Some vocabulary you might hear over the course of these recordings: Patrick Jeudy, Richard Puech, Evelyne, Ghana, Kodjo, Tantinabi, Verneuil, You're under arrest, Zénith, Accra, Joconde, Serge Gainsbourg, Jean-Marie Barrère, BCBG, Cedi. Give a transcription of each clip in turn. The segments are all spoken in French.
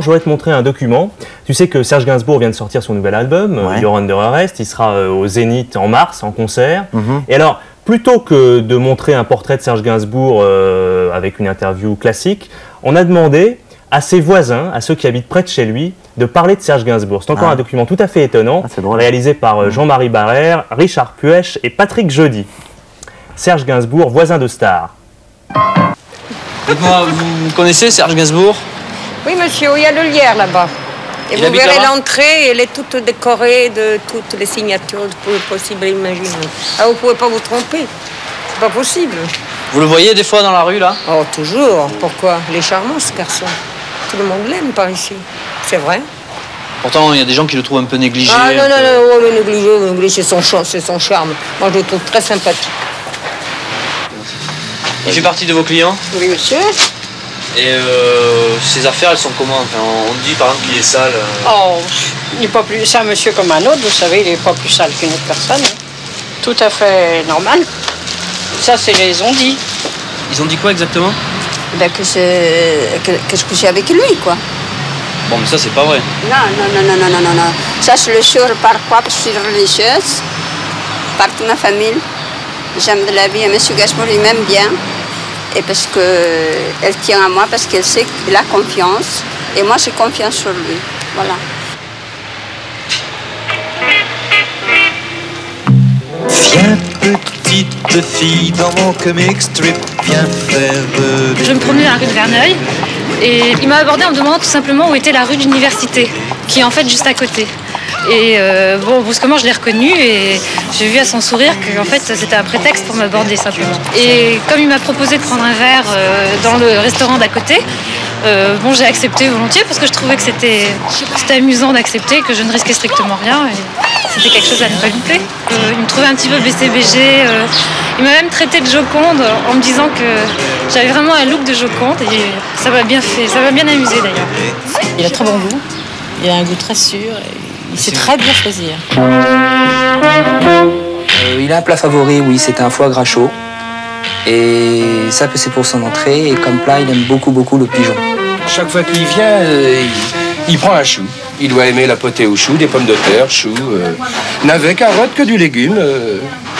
Je voudrais te montrer un document. Tu sais que Serge Gainsbourg vient de sortir son nouvel album, You're under arrest. Il sera au Zénith en mars, en concert. Et alors, plutôt que de montrer un portrait de Serge Gainsbourg avec une interview classique, on a demandé à ses voisins, à ceux qui habitent près de chez lui, de parler de Serge Gainsbourg. C'est encore un document tout à fait étonnant, réalisé par Jean-Marie Barrère, Richard Puech et Patrick Jeudy. Serge Gainsbourg, voisin de star. Dites-moi, vous connaissez Serge Gainsbourg ? Oui, monsieur, il y a le lierre là-bas. Et vous verrez l'entrée, elle est toute décorée de toutes les signatures possibles et imaginables. Ah, vous ne pouvez pas vous tromper. C'est pas possible. Vous le voyez des fois dans la rue, là? Oh, toujours. Pourquoi? Il est charmant, ce garçon. Tout le monde l'aime par ici. C'est vrai. Pourtant, il y a des gens qui le trouvent un peu négligé. Ah, non, non, non, le négligé, c'est son charme. Moi, je le trouve très sympathique. Il fait partie de vos clients? Oui, monsieur. Et ces affaires, elles sont comment? Enfin, on dit par exemple qu'il est sale. Oh, il n'est pas plus sale, monsieur, comme un autre, vous savez, il n'est pas plus sale qu'une autre personne. Tout à fait normal. Ça, c'est les on-dit. Ils ont dit quoi exactement? Ben, que je couchais avec lui, quoi. Bon, mais ça, c'est pas vrai. Non, non, non, non, non, non, non. Ça, je le jure par quoi? Je suis religieuse, par toute ma famille. J'aime de la vie, et M. Gainsbourg, il m'aime bien. Et parce qu'elle tient à moi, parce qu'elle sait qu'il a confiance. Et moi, j'ai confiance sur lui. Voilà. Viens, petite fille, dans mon comic strip, viens faire... Je me promenais dans la rue de Verneuil, et il m'a abordé en me demandant tout simplement où était la rue d'Université, qui est en fait juste à côté. Et bon, brusquement, je l'ai reconnu et j'ai vu à son sourire que en fait, c'était un prétexte pour m'aborder simplement. Et comme il m'a proposé de prendre un verre dans le restaurant d'à côté, bon, j'ai accepté volontiers parce que je trouvais que c'était amusant d'accepter, que je ne risquais strictement rien. C'était quelque chose à ne pas louper. Il me trouvait un petit peu BCBG. Il m'a même traité de Joconde en me disant que j'avais vraiment un look de Joconde. Et ça m'a bien fait, ça m'a bien amusé d'ailleurs. Il a très bon goût. Il a un goût très sûr. Et... il sait très bien choisir. Il a un plat favori, oui, c'est un foie gras chaud. Et ça, c'est pour son entrée. Et comme plat, il aime beaucoup, beaucoup le pigeon. Chaque fois qu'il vient, il prend un chou. Il doit aimer la potée au chou, des pommes de terre, choux, navets, carottes, que du légume,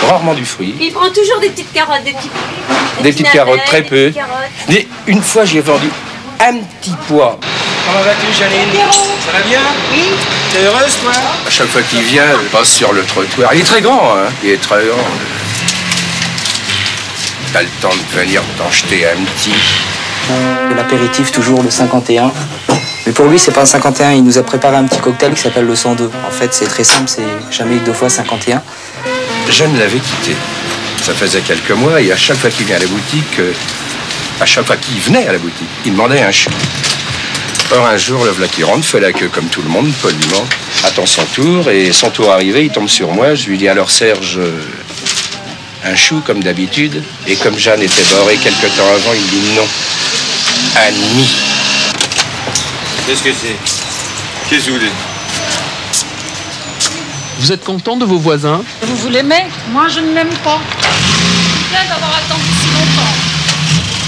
rarement du fruit. Il prend toujours des petites carottes, des petites carottes, très peu. Une fois, j'ai vendu un petit pois. Comment vas-tu, Janine? Ça va bien? Oui. T'es heureuse, toi? À chaque fois qu'il vient, il passe sur le trottoir. Il est très grand, hein? Il est très grand. T'as le temps de venir t'en jeter un petit. L'apéritif, toujours le 51. Mais pour lui, c'est pas un 51. Il nous a préparé un petit cocktail qui s'appelle le 102. En fait, c'est très simple, c'est jamais 2 fois 51. Jeanne l'avait quitté. Ça faisait quelques mois, et à chaque fois qu'il vient à la boutique, à chaque fois qu'il venait à la boutique, il demandait un chou. Or, un jour, le v'là qui rentre fait la queue comme tout le monde, poliment, attend son tour, et son tour arrivé, il tombe sur moi. Je lui dis: alors Serge, un chou comme d'habitude? Et comme Jeanne était borrée quelque temps avant, il dit non. Un demi. Qu'est-ce que c'est? Qu'est-ce que vous voulez? Vous êtes content de vos voisins? Vous l'aimez? Moi, je ne l'aime pas. Je suis d'avoir attendu si longtemps.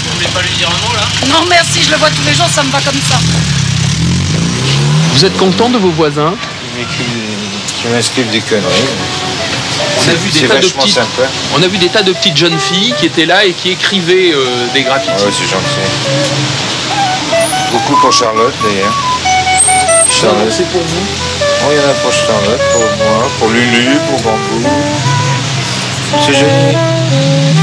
Vous voulez pas lui dire un mot, là? Non, merci, je le vois tous les jours, ça me va comme ça. Vous êtes content de vos voisins? Qui m'inscrivent des conneries. On a vu des tas de petites jeunes filles qui étaient là et qui écrivaient des graffitis. Ah ouais, c'est gentil. Beaucoup pour Charlotte, d'ailleurs. Charlotte, c'est pour vous? Oh, il y en a pour Charlotte, pour moi, pour Lulu, pour Bambou. C'est joli.